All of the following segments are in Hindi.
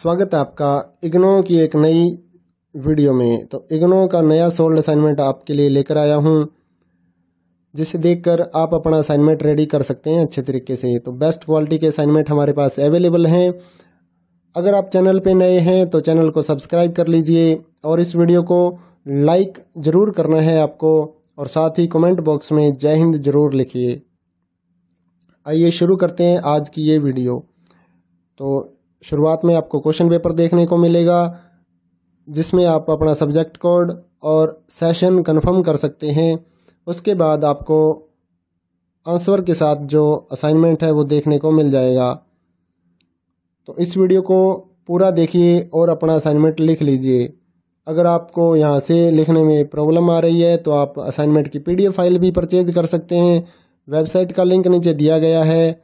स्वागत है आपका इग्नो की एक नई वीडियो में। तो इग्नो का नया सोल्ड असाइनमेंट आपके लिए लेकर आया हूं, जिसे देखकर आप अपना असाइनमेंट रेडी कर सकते हैं अच्छे तरीके से। तो बेस्ट क्वालिटी के असाइनमेंट हमारे पास अवेलेबल हैं। अगर आप चैनल पे नए हैं तो चैनल को सब्सक्राइब कर लीजिए और इस वीडियो को लाइक ज़रूर करना है आपको, और साथ ही कमेंट बॉक्स में जय हिंद ज़रूर लिखिए। आइए शुरू करते हैं आज की ये वीडियो। तो शुरुआत में आपको क्वेश्चन पेपर देखने को मिलेगा, जिसमें आप अपना सब्जेक्ट कोड और सेशन कंफर्म कर सकते हैं। उसके बाद आपको आंसर के साथ जो असाइनमेंट है वो देखने को मिल जाएगा। तो इस वीडियो को पूरा देखिए और अपना असाइनमेंट लिख लीजिए। अगर आपको यहाँ से लिखने में प्रॉब्लम आ रही है तो आप असाइनमेंट की PDF फाइल भी परचेज कर सकते हैं। वेबसाइट का लिंक नीचे दिया गया है,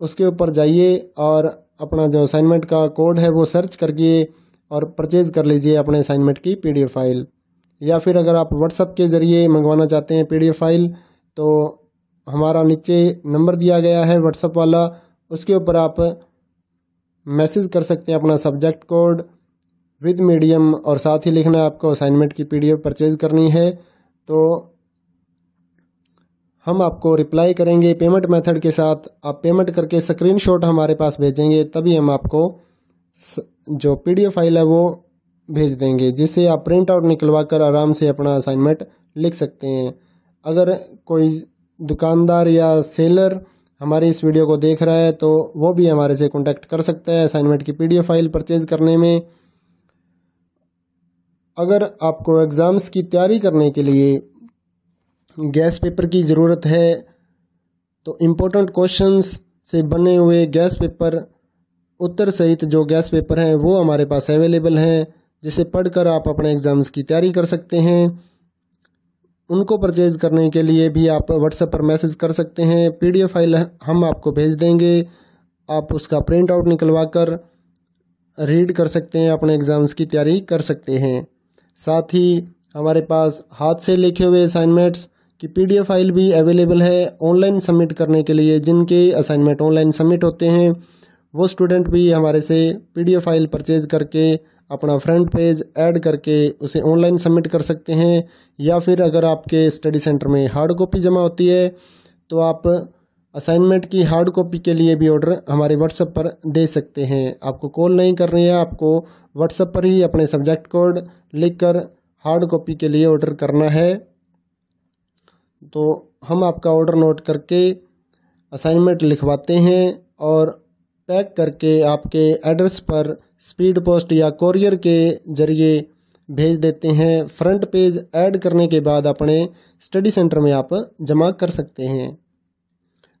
उसके ऊपर जाइए और अपना जो असाइनमेंट का कोड है वो सर्च करके और परचेज़ कर लीजिए अपने असाइनमेंट की PDF फाइल। या फिर अगर आप WhatsApp के ज़रिए मंगवाना चाहते हैं PDF फाइल, तो हमारा नीचे नंबर दिया गया है WhatsApp वाला, उसके ऊपर आप मैसेज कर सकते हैं अपना सब्जेक्ट कोड विद मीडियम, और साथ ही लिखना है आपको असाइनमेंट की PDF परचेज़ करनी है। तो हम आपको रिप्लाई करेंगे पेमेंट मेथड के साथ। आप पेमेंट करके स्क्रीनशॉट हमारे पास भेजेंगे, तभी हम आपको जो PDF फाइल है वो भेज देंगे, जिससे आप प्रिंट आउट निकलवा कर आराम से अपना असाइनमेंट लिख सकते हैं। अगर कोई दुकानदार या सेलर हमारी इस वीडियो को देख रहा है तो वो भी हमारे से कॉन्टैक्ट कर सकता है असाइनमेंट की PDF फाइल परचेज़ करने में। अगर आपको एग्ज़ाम्स की तैयारी करने के लिए गैस पेपर की ज़रूरत है तो इम्पोर्टेंट क्वेश्चंस से बने हुए गैस पेपर उत्तर सहित जो गैस पेपर हैं वो हमारे पास अवेलेबल हैं, जिसे पढ़कर आप अपने एग्ज़ाम्स की तैयारी कर सकते हैं। उनको परचेज़ करने के लिए भी आप WhatsApp पर मैसेज कर सकते हैं। PDF फाइल हम आपको भेज देंगे, आप उसका प्रिंट आउट निकलवा कर रीड कर सकते हैं, अपने एग्ज़ाम्स की तैयारी कर सकते हैं। साथ ही हमारे पास हाथ से लिखे हुए असाइनमेंट्स कि PDF फाइल भी अवेलेबल है ऑनलाइन सबमिट करने के लिए। जिनके असाइनमेंट ऑनलाइन सबमिट होते हैं वो स्टूडेंट भी हमारे से PDF फाइल परचेज करके अपना फ्रंट पेज ऐड करके उसे ऑनलाइन सबमिट कर सकते हैं। या फिर अगर आपके स्टडी सेंटर में हार्ड कॉपी जमा होती है तो आप असाइनमेंट की हार्ड कॉपी के लिए भी ऑर्डर हमारे WhatsApp पर दे सकते हैं। आपको कॉल नहीं करनी है, आपको WhatsApp पर ही अपने सब्जेक्ट कोड लिखकर हार्ड कॉपी के लिए ऑर्डर करना है। तो हम आपका ऑर्डर नोट करके असाइनमेंट लिखवाते हैं और पैक करके आपके एड्रेस पर स्पीड पोस्ट या कोरियर के ज़रिए भेज देते हैं। फ्रंट पेज ऐड करने के बाद अपने स्टडी सेंटर में आप जमा कर सकते हैं।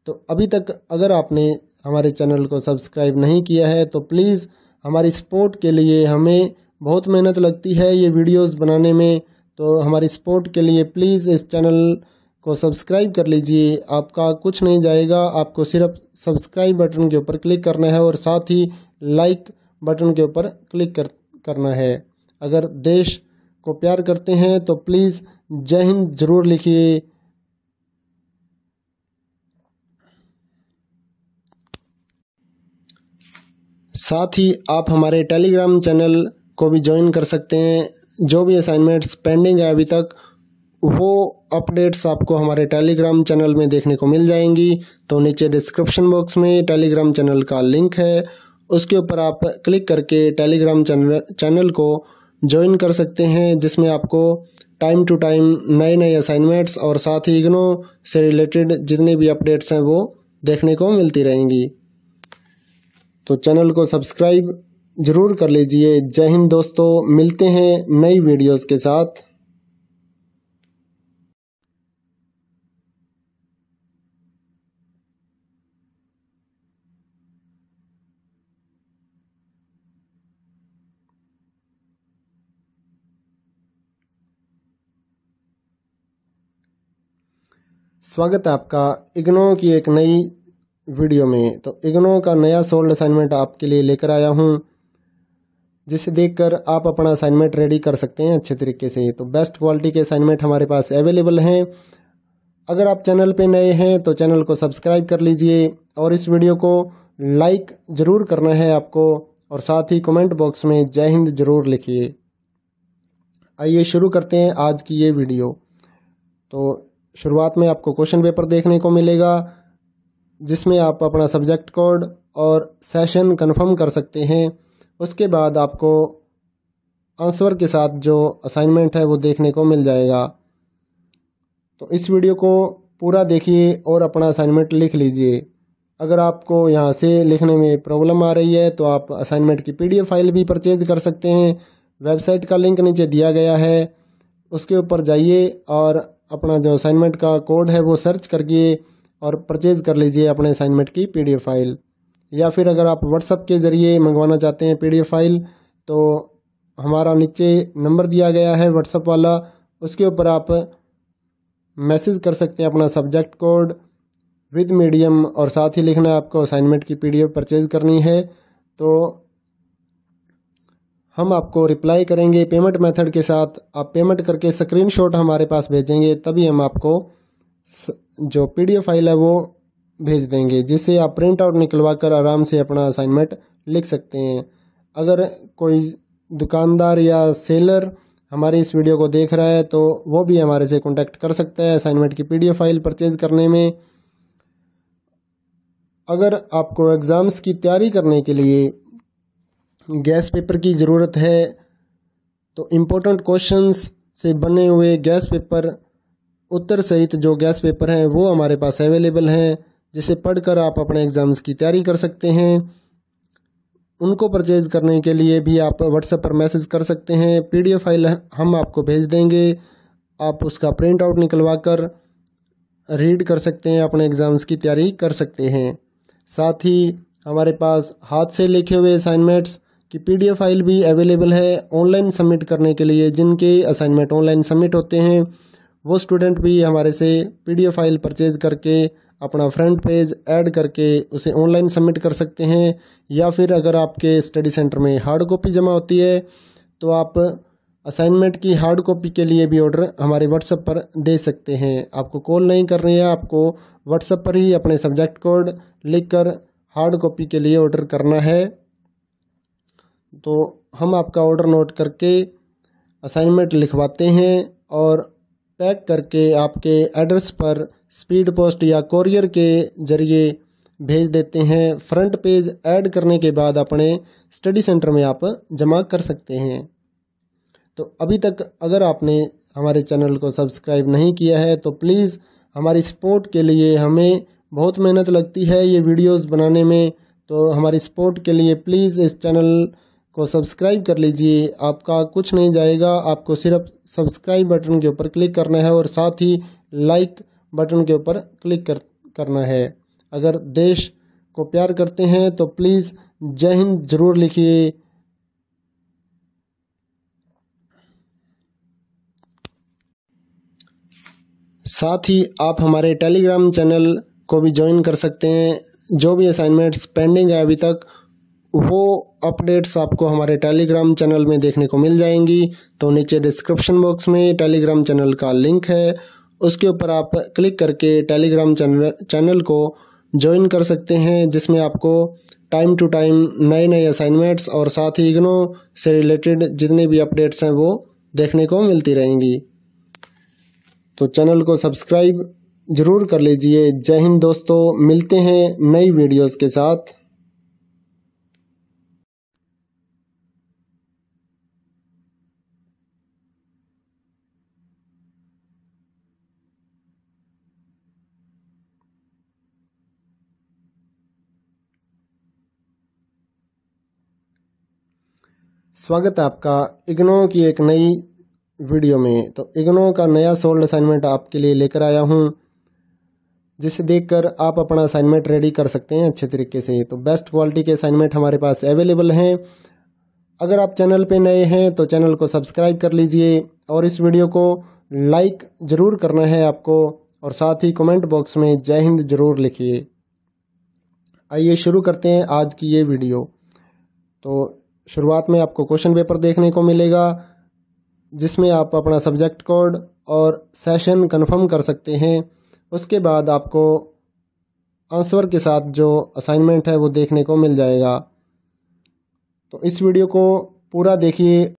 तो अभी तक अगर आपने हमारे चैनल को सब्सक्राइब नहीं किया है तो प्लीज़ हमारी सपोर्ट के लिए, हमें बहुत मेहनत लगती है ये वीडियोस बनाने में, तो हमारी सपोर्ट के लिए प्लीज़ इस चैनल को सब्सक्राइब कर लीजिए। आपका कुछ नहीं जाएगा, आपको सिर्फ सब्सक्राइब बटन के ऊपर क्लिक करना है और साथ ही लाइक बटन के ऊपर क्लिक करना है। अगर देश को प्यार करते हैं तो प्लीज़ जय हिंद ज़रूर लिखिए। साथ ही आप हमारे टेलीग्राम चैनल को भी ज्वाइन कर सकते हैं। जो भी असाइनमेंट्स पेंडिंग है अभी तक, वो अपडेट्स आपको हमारे टेलीग्राम चैनल में देखने को मिल जाएंगी। तो नीचे डिस्क्रिप्शन बॉक्स में टेलीग्राम चैनल का लिंक है, उसके ऊपर आप क्लिक करके टेलीग्राम चैनल को ज्वाइन कर सकते हैं, जिसमें आपको टाइम टू टाइम नए नए असाइनमेंट्स और साथ ही इग्नो से रिलेटेड जितने भी अपडेट्स हैं वो देखने को मिलती रहेंगी। तो चैनल को सब्सक्राइब ज़रूर कर लीजिए। जय हिंद दोस्तों, मिलते हैं नई वीडियोस के साथ। स्वागत है आपका इग्नो की एक नई वीडियो में। तो इग्नो का नया सोल्ड असाइनमेंट आपके लिए लेकर आया हूं, जिसे देखकर आप अपना असाइनमेंट रेडी कर सकते हैं अच्छे तरीके से। तो बेस्ट क्वालिटी के असाइनमेंट हमारे पास अवेलेबल हैं। अगर आप चैनल पे नए हैं तो चैनल को सब्सक्राइब कर लीजिए और इस वीडियो को लाइक ज़रूर करना है आपको, और साथ ही कमेंट बॉक्स में जय हिंद जरूर लिखिए। आइए शुरू करते हैं आज की ये वीडियो। तो शुरुआत में आपको क्वेश्चन पेपर देखने को मिलेगा जिसमें आप अपना सब्जेक्ट कोड और सेशन कंफर्म कर सकते हैं। उसके बाद आपको आंसर के साथ जो असाइनमेंट है वो देखने को मिल जाएगा। तो इस वीडियो को पूरा देखिए और अपना असाइनमेंट लिख लीजिए। अगर आपको यहाँ से लिखने में प्रॉब्लम आ रही है तो आप असाइनमेंट की PDF फाइल भी परचेज कर सकते हैं। वेबसाइट का लिंक नीचे दिया गया है, उसके ऊपर जाइए और अपना जो असाइनमेंट का कोड है वो सर्च करिए और परचेज़ कर लीजिए अपने असाइनमेंट की PDF फाइल। या फिर अगर आप WhatsApp के ज़रिए मंगवाना चाहते हैं PDF फाइल तो हमारा नीचे नंबर दिया गया है WhatsApp वाला, उसके ऊपर आप मैसेज कर सकते हैं अपना सब्जेक्ट कोड विद मीडियम और साथ ही लिखना है आपको असाइनमेंट की PDF परचेज़ करनी है। तो हम आपको रिप्लाई करेंगे पेमेंट मेथड के साथ। आप पेमेंट करके स्क्रीनशॉट हमारे पास भेजेंगे तभी हम आपको जो PDF फाइल है वो भेज देंगे, जिससे आप प्रिंट आउट निकलवा कर आराम से अपना असाइनमेंट लिख सकते हैं। अगर कोई दुकानदार या सेलर हमारे इस वीडियो को देख रहा है तो वो भी हमारे से कॉन्टैक्ट कर सकता है असाइनमेंट की PDF फाइल परचेज़ करने में। अगर आपको एग्ज़ाम्स की तैयारी करने के लिए गैस पेपर की ज़रूरत है तो इम्पोर्टेंट क्वेश्चंस से बने हुए गैस पेपर उत्तर सहित जो गैस पेपर हैं वो हमारे पास अवेलेबल हैं, जिसे पढ़कर आप अपने एग्ज़ाम्स की तैयारी कर सकते हैं। उनको परचेज़ करने के लिए भी आप WhatsApp पर मैसेज कर सकते हैं। PDF फाइल हम आपको भेज देंगे, आप उसका प्रिंट आउट निकलवा कर रीड कर सकते हैं, अपने एग्ज़ाम्स की तैयारी कर सकते हैं। साथ ही हमारे पास हाथ से लिखे हुए असाइनमेंट्स की PDF फाइल भी अवेलेबल है ऑनलाइन सबमिट करने के लिए। जिनके असाइनमेंट ऑनलाइन सबमिट होते हैं वो स्टूडेंट भी हमारे से PDF फाइल परचेज करके अपना फ्रंट पेज ऐड करके उसे ऑनलाइन सबमिट कर सकते हैं। या फिर अगर आपके स्टडी सेंटर में हार्ड कॉपी जमा होती है तो आप असाइनमेंट की हार्ड कॉपी के लिए भी ऑर्डर हमारे WhatsApp पर दे सकते हैं। आपको कॉल नहीं करनी है, आपको WhatsApp पर ही अपने सब्जेक्ट कोड लिखकर हार्ड कॉपी के लिए ऑर्डर करना है। तो हम आपका ऑर्डर नोट करके असाइनमेंट लिखवाते हैं और पैक करके आपके एड्रेस पर स्पीड पोस्ट या कोरियर के जरिए भेज देते हैं। फ्रंट पेज ऐड करने के बाद अपने स्टडी सेंटर में आप जमा कर सकते हैं। तो अभी तक अगर आपने हमारे चैनल को सब्सक्राइब नहीं किया है तो प्लीज़ हमारी सपोर्ट के लिए, हमें बहुत मेहनत लगती है ये वीडियोस बनाने में, तो हमारी सपोर्ट के लिए प्लीज़ इस चैनल को सब्सक्राइब कर लीजिए। आपका कुछ नहीं जाएगा, आपको सिर्फ सब्सक्राइब बटन के ऊपर क्लिक करना है और साथ ही लाइक बटन के ऊपर क्लिक करना है। अगर देश को प्यार करते हैं तो प्लीज़ जय हिंद जरूर लिखिए। साथ ही आप हमारे टेलीग्राम चैनल को भी ज्वाइन कर सकते हैं। जो भी असाइनमेंट्स पेंडिंग है अभी तक वो अपडेट्स आपको हमारे टेलीग्राम चैनल में देखने को मिल जाएंगी। तो नीचे डिस्क्रिप्शन बॉक्स में टेलीग्राम चैनल का लिंक है, उसके ऊपर आप क्लिक करके टेलीग्राम चैनल को ज्वाइन कर सकते हैं, जिसमें आपको टाइम टू टाइम नए नए असाइनमेंट्स और साथ ही इग्नो से रिलेटेड जितने भी अपडेट्स हैं वो देखने को मिलती रहेंगी। तो चैनल को सब्सक्राइब ज़रूर कर लीजिए। जय हिंद दोस्तों, मिलते हैं नई वीडियोज़ के साथ। स्वागत है आपका इग्नो की एक नई वीडियो में। तो इग्नो का नया सोल्ड असाइनमेंट आपके लिए लेकर आया हूँ, जिसे देखकर आप अपना असाइनमेंट रेडी कर सकते हैं अच्छे तरीके से। तो बेस्ट क्वालिटी के असाइनमेंट हमारे पास अवेलेबल हैं। अगर आप चैनल पे नए हैं तो चैनल को सब्सक्राइब कर लीजिए और इस वीडियो को लाइक ज़रूर करना है आपको और साथ ही कमेंट बॉक्स में जय हिंद जरूर लिखिए। आइए शुरू करते हैं आज की ये वीडियो। तो शुरुआत में आपको क्वेश्चन पेपर देखने को मिलेगा जिसमें आप अपना सब्जेक्ट कोड और सेशन कंफर्म कर सकते हैं। उसके बाद आपको आंसर के साथ जो असाइनमेंट है वो देखने को मिल जाएगा। तो इस वीडियो को पूरा देखिए।